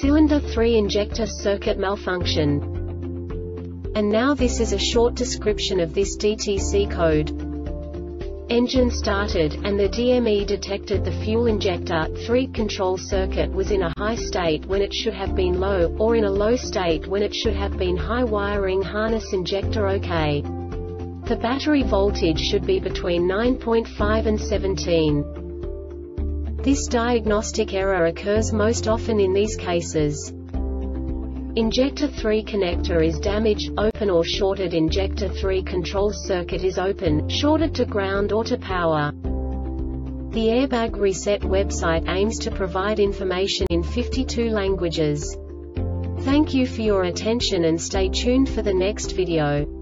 cylinder 3 injector circuit malfunction. And now this is a short description of this DTC code. Engine started, and the DME detected the fuel injector 3 control circuit was in a high state when it should have been low, or in a low state when it should have been high. Wiring harness injector OK. The battery voltage should be between 9.5 and 17. This diagnostic error occurs most often in these cases. Injector 3 connector is damaged, open or shorted. Injector 3 control circuit is open, shorted to ground or to power. The Airbag Reset website aims to provide information in 52 languages. Thank you for your attention and stay tuned for the next video.